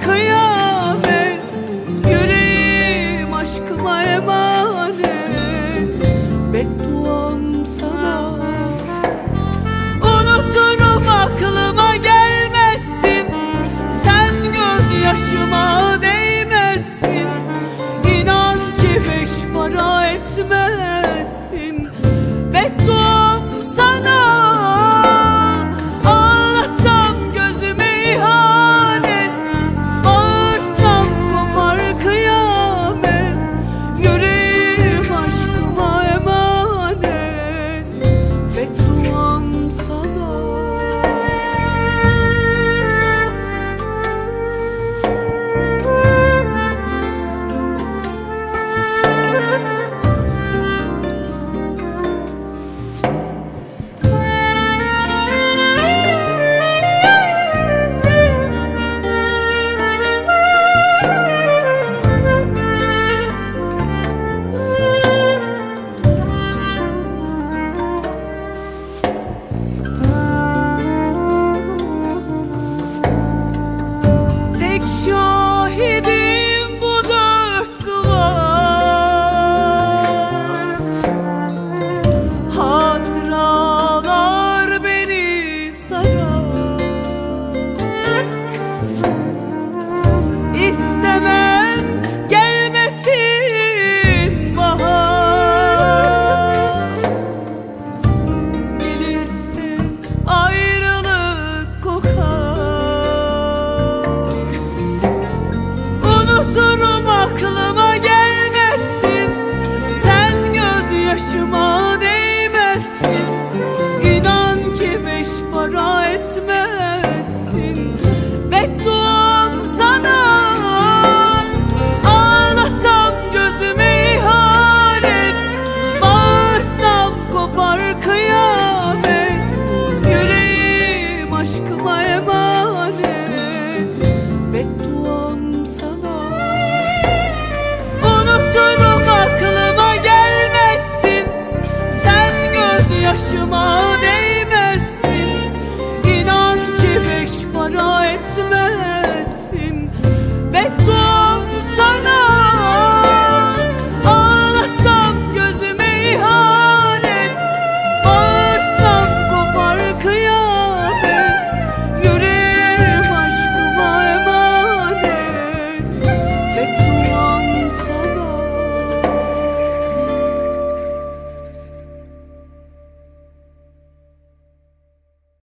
Kıyamet yüreğim aşkıma emanet.